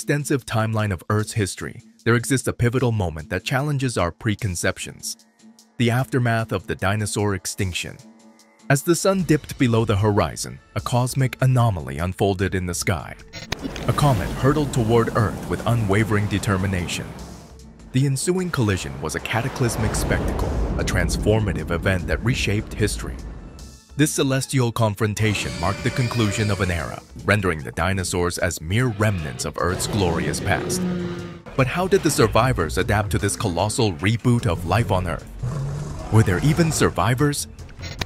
extensive timeline of Earth's history, there exists a pivotal moment that challenges our preconceptions: the aftermath of the dinosaur extinction. As the sun dipped below the horizon, a cosmic anomaly unfolded in the sky. A comet hurtled toward Earth with unwavering determination. The ensuing collision was a cataclysmic spectacle, a transformative event that reshaped history. This celestial confrontation marked the conclusion of an era, rendering the dinosaurs as mere remnants of Earth's glorious past. But how did the survivors adapt to this colossal reboot of life on Earth? Were there even survivors?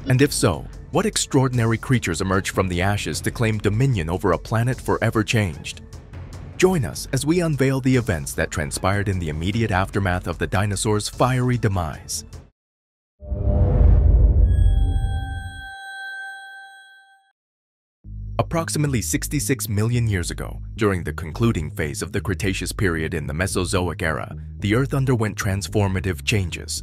And if so, what extraordinary creatures emerged from the ashes to claim dominion over a planet forever changed? Join us as we unveil the events that transpired in the immediate aftermath of the dinosaurs' fiery demise. Approximately 66 million years ago, during the concluding phase of the Cretaceous period in the Mesozoic era, the Earth underwent transformative changes.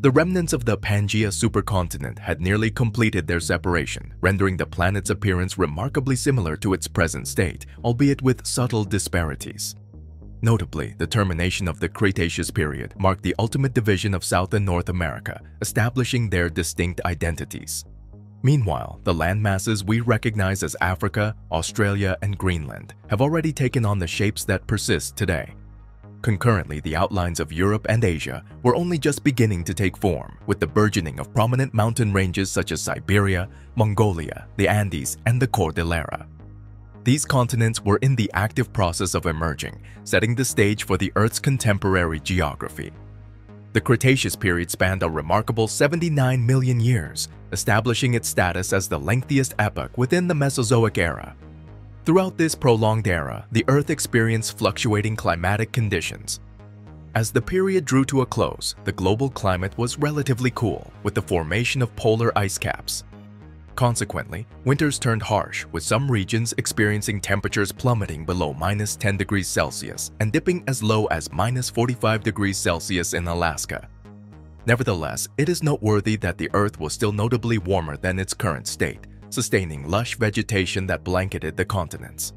The remnants of the Pangaea supercontinent had nearly completed their separation, rendering the planet's appearance remarkably similar to its present state, albeit with subtle disparities. Notably, the termination of the Cretaceous period marked the ultimate division of South and North America, establishing their distinct identities. Meanwhile, the landmasses we recognize as Africa, Australia, and Greenland have already taken on the shapes that persist today. Concurrently, the outlines of Europe and Asia were only just beginning to take form, with the burgeoning of prominent mountain ranges such as Siberia, Mongolia, the Andes, and the Cordillera. These continents were in the active process of emerging, setting the stage for the Earth's contemporary geography. The Cretaceous period spanned a remarkable 79 million years, establishing its status as the lengthiest epoch within the Mesozoic era. Throughout this prolonged era, the Earth experienced fluctuating climatic conditions. As the period drew to a close, the global climate was relatively cool, with the formation of polar ice caps. Consequently, winters turned harsh, with some regions experiencing temperatures plummeting below -10°C and dipping as low as -45°C in Alaska. Nevertheless, it is noteworthy that the Earth was still notably warmer than its current state, sustaining lush vegetation that blanketed the continents.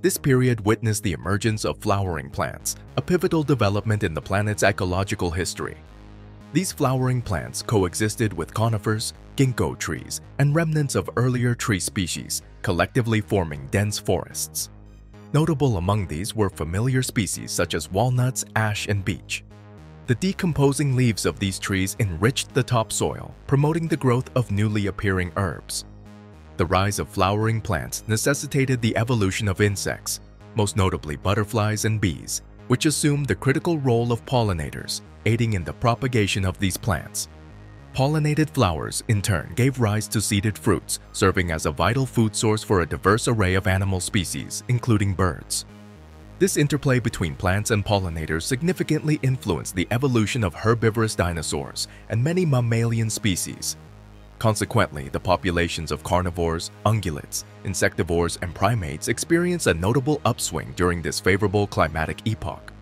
This period witnessed the emergence of flowering plants, a pivotal development in the planet's ecological history. These flowering plants coexisted with conifers, ginkgo trees, and remnants of earlier tree species, collectively forming dense forests. Notable among these were familiar species such as walnuts, ash, and beech. The decomposing leaves of these trees enriched the topsoil, promoting the growth of newly appearing herbs. The rise of flowering plants necessitated the evolution of insects, most notably butterflies and bees, which assumed the critical role of pollinators, aiding in the propagation of these plants. Pollinated flowers, in turn, gave rise to seeded fruits, serving as a vital food source for a diverse array of animal species, including birds. This interplay between plants and pollinators significantly influenced the evolution of herbivorous dinosaurs and many mammalian species. Consequently, the populations of carnivores, ungulates, insectivores, and primates experienced a notable upswing during this favorable climatic epoch.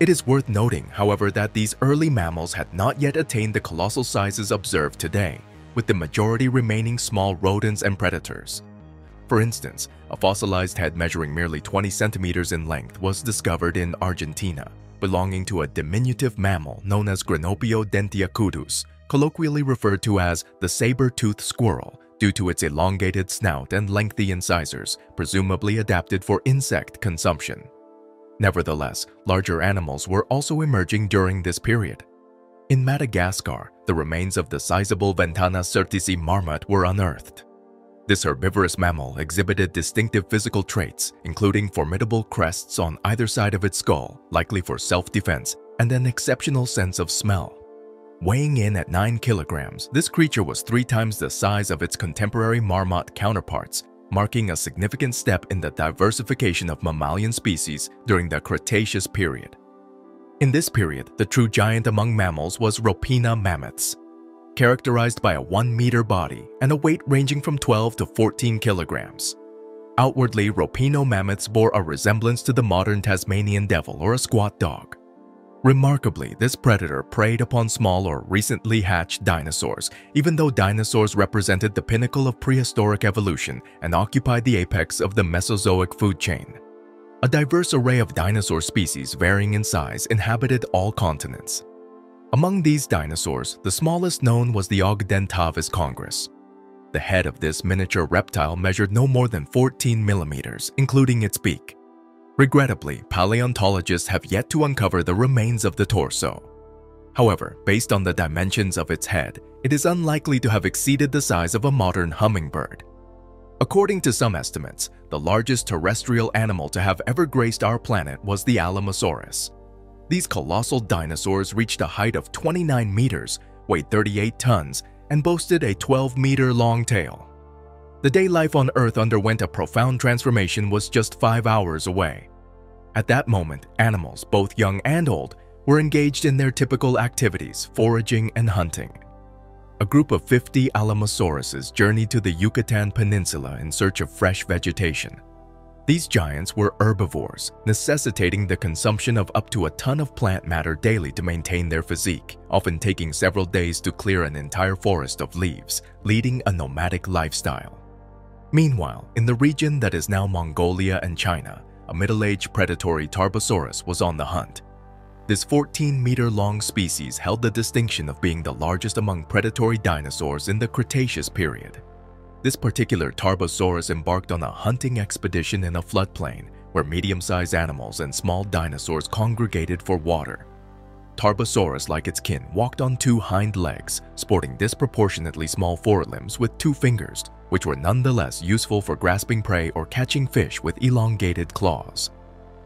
It is worth noting, however, that these early mammals had not yet attained the colossal sizes observed today, with the majority remaining small rodents and predators. For instance, a fossilized head measuring merely 20 centimeters in length was discovered in Argentina, belonging to a diminutive mammal known as Granopio dentiacudus, colloquially referred to as the saber-toothed squirrel due to its elongated snout and lengthy incisors, presumably adapted for insect consumption. Nevertheless, larger animals were also emerging during this period. In Madagascar, the remains of the sizable Ventana certisi marmot were unearthed. This herbivorous mammal exhibited distinctive physical traits, including formidable crests on either side of its skull, likely for self-defense, and an exceptional sense of smell. Weighing in at 9 kilograms, this creature was 3 times the size of its contemporary marmot counterparts, marking a significant step in the diversification of mammalian species during the Cretaceous period. In this period, the true giant among mammals was Ropina mammoths, characterized by a 1-meter body and a weight ranging from 12 to 14 kilograms. Outwardly, Ropino mammoths bore a resemblance to the modern Tasmanian devil or a squat dog. Remarkably, this predator preyed upon small or recently hatched dinosaurs, even though dinosaurs represented the pinnacle of prehistoric evolution and occupied the apex of the Mesozoic food chain. A diverse array of dinosaur species varying in size inhabited all continents. Among these dinosaurs, the smallest known was the Oculudentavis khaungraae. The head of this miniature reptile measured no more than 14 millimeters, including its beak. Regrettably, paleontologists have yet to uncover the remains of the torso. However, based on the dimensions of its head, it is unlikely to have exceeded the size of a modern hummingbird. According to some estimates, the largest terrestrial animal to have ever graced our planet was the Alamosaurus. These colossal dinosaurs reached a height of 29 meters, weighed 38 tons, and boasted a 12-meter-long tail. The day life on Earth underwent a profound transformation was just 5 hours away. At that moment, animals, both young and old, were engaged in their typical activities, foraging and hunting. A group of 50 Alamosauruses journeyed to the Yucatan Peninsula in search of fresh vegetation. These giants were herbivores, necessitating the consumption of up to a ton of plant matter daily to maintain their physique, often taking several days to clear an entire forest of leaves, leading a nomadic lifestyle. Meanwhile, in the region that is now Mongolia and China, a middle-aged predatory Tarbosaurus was on the hunt. This 14-meter-long species held the distinction of being the largest among predatory dinosaurs in the Cretaceous period. This particular Tarbosaurus embarked on a hunting expedition in a floodplain where medium-sized animals and small dinosaurs congregated for water. Tarbosaurus, like its kin, walked on two hind legs, sporting disproportionately small forelimbs with two fingers, which were nonetheless useful for grasping prey or catching fish with elongated claws.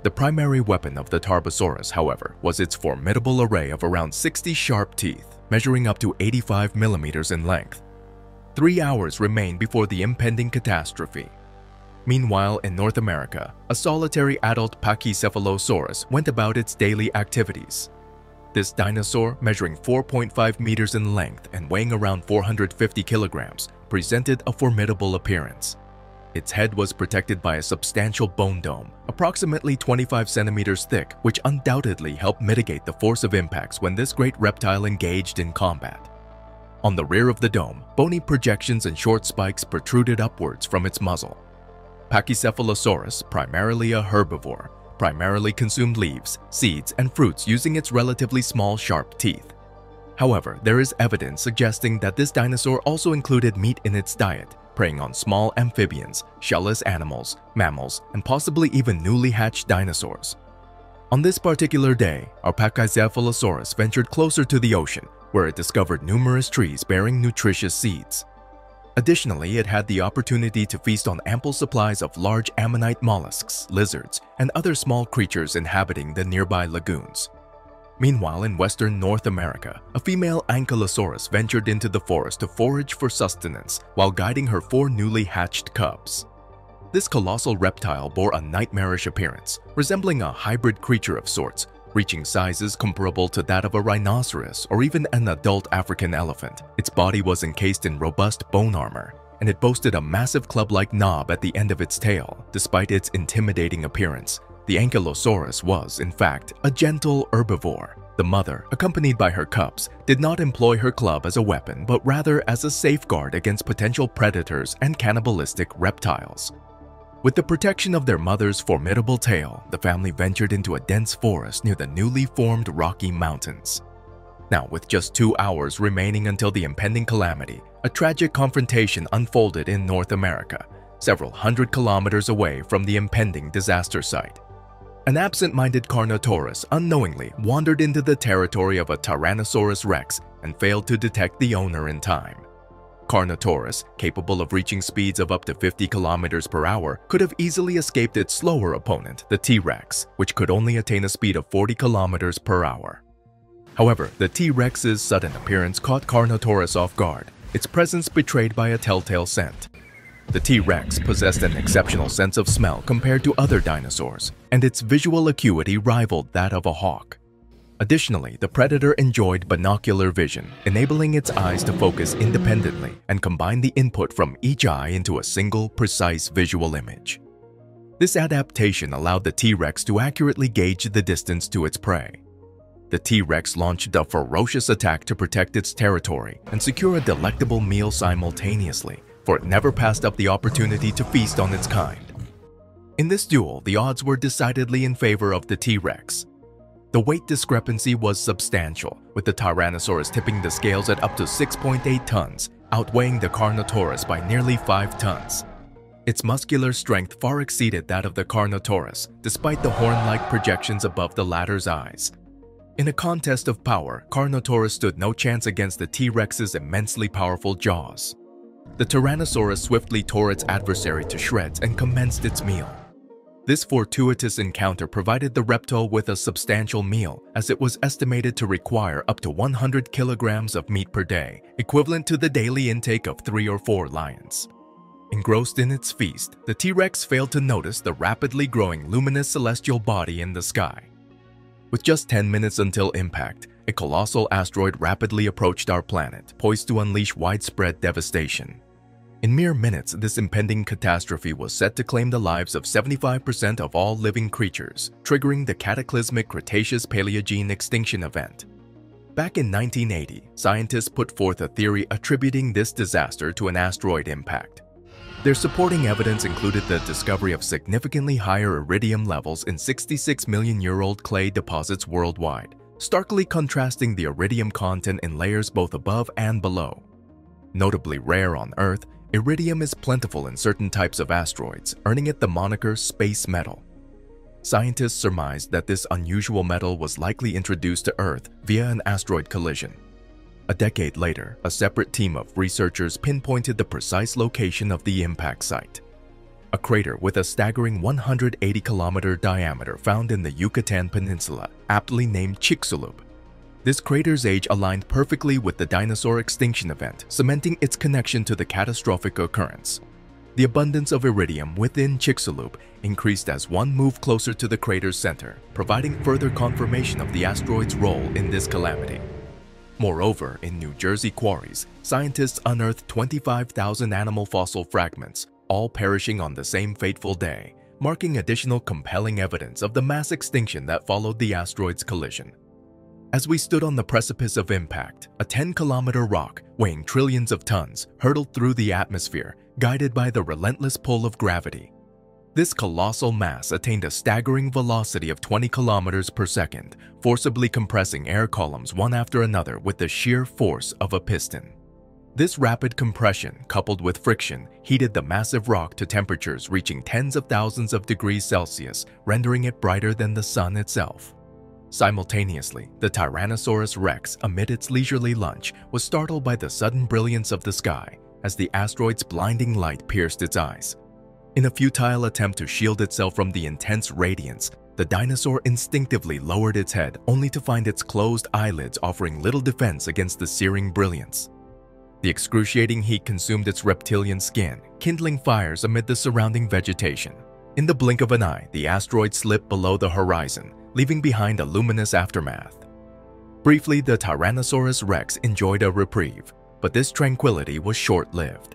The primary weapon of the Tarbosaurus, however, was its formidable array of around 60 sharp teeth, measuring up to 85 millimeters in length. 3 hours remained before the impending catastrophe. Meanwhile, in North America, a solitary adult Pachycephalosaurus went about its daily activities. This dinosaur, measuring 4.5 meters in length and weighing around 450 kilograms, presented a formidable appearance. Its head was protected by a substantial bone dome, approximately 25 centimeters thick, which undoubtedly helped mitigate the force of impacts when this great reptile engaged in combat. On the rear of the dome, bony projections and short spikes protruded upwards from its muzzle. Pachycephalosaurus, primarily a herbivore, primarily consumed leaves, seeds, and fruits using its relatively small, sharp teeth. However, there is evidence suggesting that this dinosaur also included meat in its diet, preying on small amphibians, shell-less animals, mammals, and possibly even newly hatched dinosaurs. On this particular day, our Pachycephalosaurus ventured closer to the ocean, where it discovered numerous trees bearing nutritious seeds. Additionally, it had the opportunity to feast on ample supplies of large ammonite mollusks, lizards, and other small creatures inhabiting the nearby lagoons. Meanwhile, in western North America, a female Ankylosaurus ventured into the forest to forage for sustenance while guiding her 4 newly hatched cubs. This colossal reptile bore a nightmarish appearance, resembling a hybrid creature of sorts, reaching sizes comparable to that of a rhinoceros or even an adult African elephant. Its body was encased in robust bone armor, and it boasted a massive club-like knob at the end of its tail. Despite its intimidating appearance, the Ankylosaurus was, in fact, a gentle herbivore. The mother, accompanied by her cubs, did not employ her club as a weapon, but rather as a safeguard against potential predators and cannibalistic reptiles. With the protection of their mother's formidable tail, the family ventured into a dense forest near the newly formed Rocky Mountains. Now, with just 2 hours remaining until the impending calamity, a tragic confrontation unfolded in North America, several hundred kilometers away from the impending disaster site. An absent-minded Carnotaurus unknowingly wandered into the territory of a Tyrannosaurus Rex and failed to detect the owner in time. Carnotaurus, capable of reaching speeds of up to 50 kilometers per hour, could have easily escaped its slower opponent, the T-Rex, which could only attain a speed of 40 kilometers per hour. However, the T-Rex's sudden appearance caught Carnotaurus off guard, its presence betrayed by a telltale scent. The T-Rex possessed an exceptional sense of smell compared to other dinosaurs, and its visual acuity rivaled that of a hawk. Additionally, the predator enjoyed binocular vision, enabling its eyes to focus independently and combine the input from each eye into a single, precise visual image. This adaptation allowed the T-Rex to accurately gauge the distance to its prey. The T-Rex launched a ferocious attack to protect its territory and secure a delectable meal simultaneously, for it never passed up the opportunity to feast on its kind. In this duel, the odds were decidedly in favor of the T-Rex. The weight discrepancy was substantial, with the Tyrannosaurus tipping the scales at up to 6.8 tons, outweighing the Carnotaurus by nearly 5 tons. Its muscular strength far exceeded that of the Carnotaurus, despite the horn-like projections above the latter's eyes. In a contest of power, Carnotaurus stood no chance against the T-Rex's immensely powerful jaws. The Tyrannosaurus swiftly tore its adversary to shreds and commenced its meal. This fortuitous encounter provided the reptile with a substantial meal, as it was estimated to require up to 100 kilograms of meat per day, equivalent to the daily intake of 3 or 4 lions. Engrossed in its feast, the T-Rex failed to notice the rapidly growing luminous celestial body in the sky. With just 10 minutes until impact, a colossal asteroid rapidly approached our planet, poised to unleash widespread devastation. In mere minutes, this impending catastrophe was set to claim the lives of 75% of all living creatures, triggering the cataclysmic Cretaceous-Paleogene extinction event. Back in 1980, scientists put forth a theory attributing this disaster to an asteroid impact. Their supporting evidence included the discovery of significantly higher iridium levels in 66 million-year-old clay deposits worldwide, starkly contrasting the iridium content in layers both above and below. Notably rare on Earth, iridium is plentiful in certain types of asteroids, earning it the moniker space metal. Scientists surmised that this unusual metal was likely introduced to Earth via an asteroid collision. A decade later, a separate team of researchers pinpointed the precise location of the impact site. A crater with a staggering 180-kilometer diameter found in the Yucatan Peninsula, aptly named Chicxulub. This crater's age aligned perfectly with the dinosaur extinction event, cementing its connection to the catastrophic occurrence. The abundance of iridium within Chicxulub increased as one moved closer to the crater's center, providing further confirmation of the asteroid's role in this calamity. Moreover, in New Jersey quarries, scientists unearthed 25,000 animal fossil fragments, all perishing on the same fateful day, marking additional compelling evidence of the mass extinction that followed the asteroid's collision. As we stood on the precipice of impact, a 10-kilometer rock, weighing trillions of tons, hurtled through the atmosphere, guided by the relentless pull of gravity. This colossal mass attained a staggering velocity of 20 kilometers per second, forcibly compressing air columns one after another with the sheer force of a piston. This rapid compression, coupled with friction, heated the massive rock to temperatures reaching tens of thousands of degrees Celsius, rendering it brighter than the sun itself. Simultaneously, the Tyrannosaurus Rex, amid its leisurely lunch, was startled by the sudden brilliance of the sky as the asteroid's blinding light pierced its eyes. In a futile attempt to shield itself from the intense radiance, the dinosaur instinctively lowered its head, only to find its closed eyelids offering little defense against the searing brilliance. The excruciating heat consumed its reptilian skin, kindling fires amid the surrounding vegetation. In the blink of an eye, the asteroid slipped below the horizon, leaving behind a luminous aftermath. Briefly, the Tyrannosaurus Rex enjoyed a reprieve, but this tranquility was short-lived.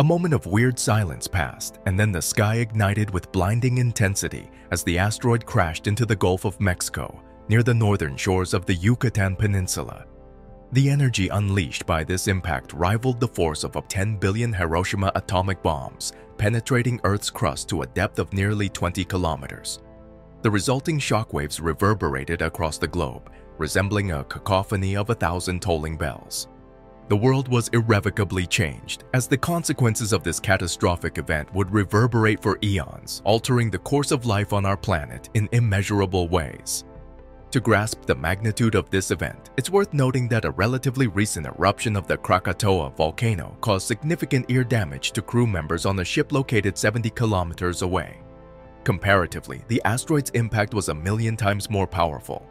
A moment of weird silence passed, and then the sky ignited with blinding intensity as the asteroid crashed into the Gulf of Mexico, near the northern shores of the Yucatan Peninsula. The energy unleashed by this impact rivaled the force of 10 billion Hiroshima atomic bombs, penetrating Earth's crust to a depth of nearly 20 kilometers. The resulting shockwaves reverberated across the globe, resembling a cacophony of 1,000 tolling bells. The world was irrevocably changed, as the consequences of this catastrophic event would reverberate for eons, altering the course of life on our planet in immeasurable ways. To grasp the magnitude of this event, it's worth noting that a relatively recent eruption of the Krakatoa volcano caused significant ear damage to crew members on a ship located 70 kilometers away. Comparatively, the asteroid's impact was 1,000,000 times more powerful.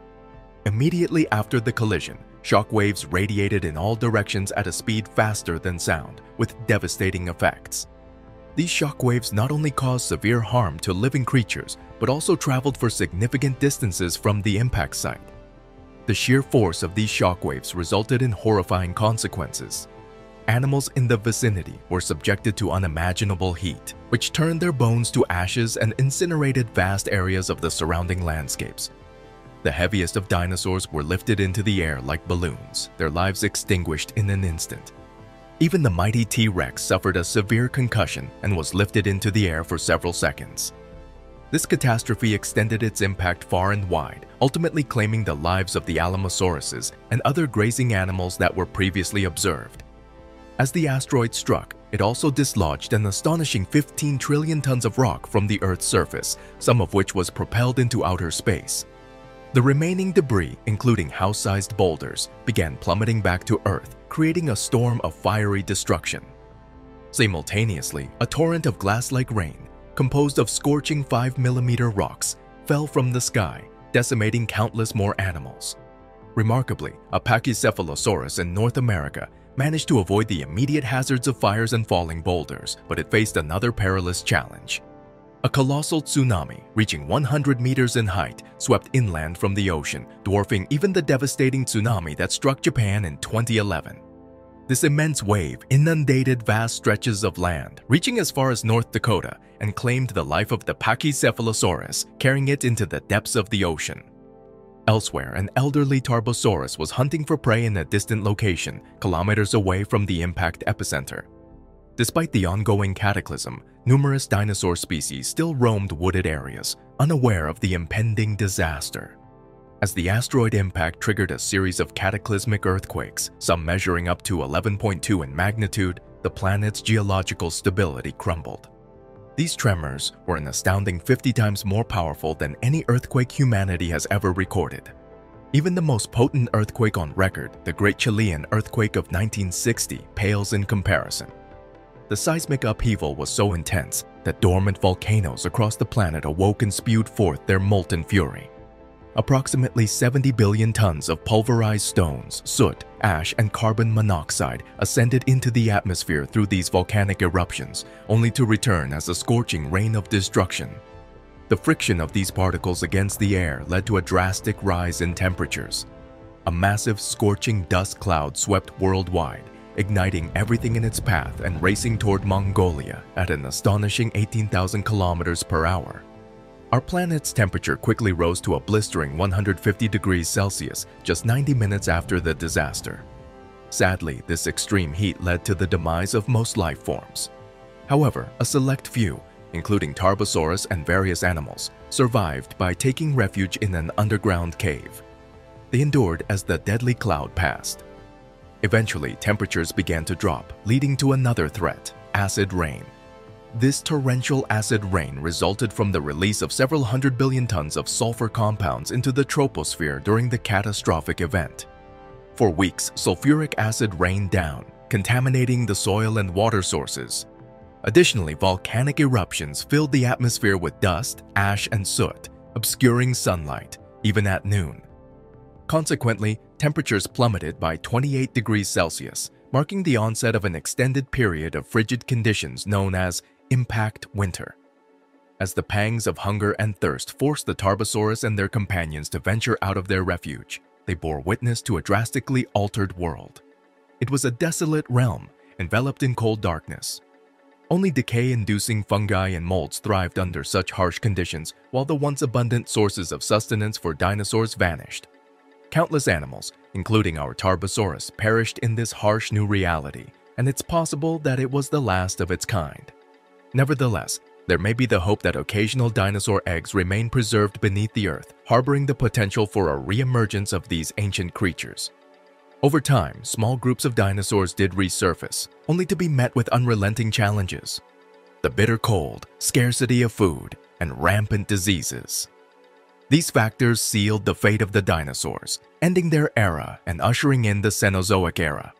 Immediately after the collision, shockwaves radiated in all directions at a speed faster than sound, with devastating effects. These shockwaves not only caused severe harm to living creatures, but also traveled for significant distances from the impact site. The sheer force of these shockwaves resulted in horrifying consequences. Animals in the vicinity were subjected to unimaginable heat, which turned their bones to ashes and incinerated vast areas of the surrounding landscapes. The heaviest of dinosaurs were lifted into the air like balloons, their lives extinguished in an instant. Even the mighty T-Rex suffered a severe concussion and was lifted into the air for several seconds. This catastrophe extended its impact far and wide, ultimately claiming the lives of the Alamosauruses and other grazing animals that were previously observed. As the asteroid struck, it also dislodged an astonishing 15 trillion tons of rock from the Earth's surface, some of which was propelled into outer space. The remaining debris, including house-sized boulders, began plummeting back to Earth, creating a storm of fiery destruction. Simultaneously, a torrent of glass-like rain, composed of scorching 5mm rocks, fell from the sky, decimating countless more animals. Remarkably, a Pachycephalosaurus in North America managed to avoid the immediate hazards of fires and falling boulders, but it faced another perilous challenge. A colossal tsunami, reaching 100 meters in height, swept inland from the ocean, dwarfing even the devastating tsunami that struck Japan in 2011. This immense wave inundated vast stretches of land, reaching as far as North Dakota, and claimed the life of the Pachycephalosaurus, carrying it into the depths of the ocean. Elsewhere, an elderly Tarbosaurus was hunting for prey in a distant location, kilometers away from the impact epicenter. Despite the ongoing cataclysm, numerous dinosaur species still roamed wooded areas, unaware of the impending disaster. As the asteroid impact triggered a series of cataclysmic earthquakes, some measuring up to 11.2 in magnitude, the planet's geological stability crumbled. These tremors were an astounding 50 times more powerful than any earthquake humanity has ever recorded. Even the most potent earthquake on record, the Great Chilean Earthquake of 1960, pales in comparison. The seismic upheaval was so intense that dormant volcanoes across the planet awoke and spewed forth their molten fury. Approximately 70 billion tons of pulverized stones, soot, ash, and carbon monoxide ascended into the atmosphere through these volcanic eruptions, only to return as a scorching rain of destruction. The friction of these particles against the air led to a drastic rise in temperatures. A massive, scorching dust cloud swept worldwide, igniting everything in its path and racing toward Mongolia at an astonishing 18,000 kilometers per hour. Our planet's temperature quickly rose to a blistering 150 degrees Celsius just 90 minutes after the disaster. Sadly, this extreme heat led to the demise of most life forms. However, a select few, including Tarbosaurus and various animals, survived by taking refuge in an underground cave. They endured as the deadly cloud passed. Eventually, temperatures began to drop, leading to another threat: acid rain. This torrential acid rain resulted from the release of several 100 billion tons of sulfur compounds into the troposphere during the catastrophic event. For weeks, sulfuric acid rained down, contaminating the soil and water sources. Additionally, volcanic eruptions filled the atmosphere with dust, ash, and soot, obscuring sunlight, even at noon. Consequently, temperatures plummeted by 28 degrees Celsius, marking the onset of an extended period of frigid conditions known as impact winter. As the pangs of hunger and thirst forced the Tarbosaurus and their companions to venture out of their refuge, they bore witness to a drastically altered world. It was a desolate realm, enveloped in cold darkness. Only decay-inducing fungi and molds thrived under such harsh conditions, while the once abundant sources of sustenance for dinosaurs vanished. Countless animals, including our Tarbosaurus, perished in this harsh new reality, and it's possible that it was the last of its kind. Nevertheless, there may be the hope that occasional dinosaur eggs remain preserved beneath the earth, harboring the potential for a reemergence of these ancient creatures. Over time, small groups of dinosaurs did resurface, only to be met with unrelenting challenges: the bitter cold, scarcity of food, and rampant diseases. These factors sealed the fate of the dinosaurs, ending their era and ushering in the Cenozoic era.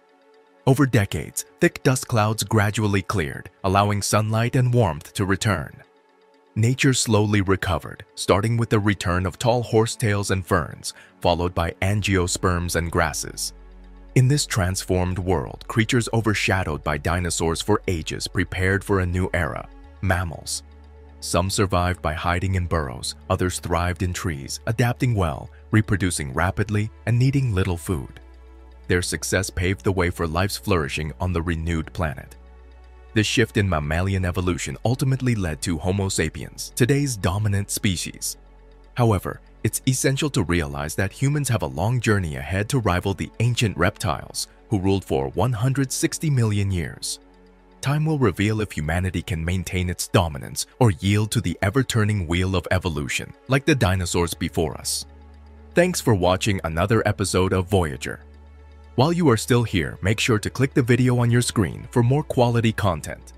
Over decades, thick dust clouds gradually cleared, allowing sunlight and warmth to return. Nature slowly recovered, starting with the return of tall horsetails and ferns, followed by angiosperms and grasses. In this transformed world, creatures overshadowed by dinosaurs for ages prepared for a new era: mammals. Some survived by hiding in burrows, others thrived in trees, adapting well, reproducing rapidly, and needing little food. Their success paved the way for life's flourishing on the renewed planet. This shift in mammalian evolution ultimately led to Homo sapiens, today's dominant species. However, it's essential to realize that humans have a long journey ahead to rival the ancient reptiles, who ruled for 160 million years. Time will reveal if humanity can maintain its dominance or yield to the ever-turning wheel of evolution, like the dinosaurs before us. Thanks for watching another episode of Voyager. While you are still here, make sure to click the video on your screen for more quality content.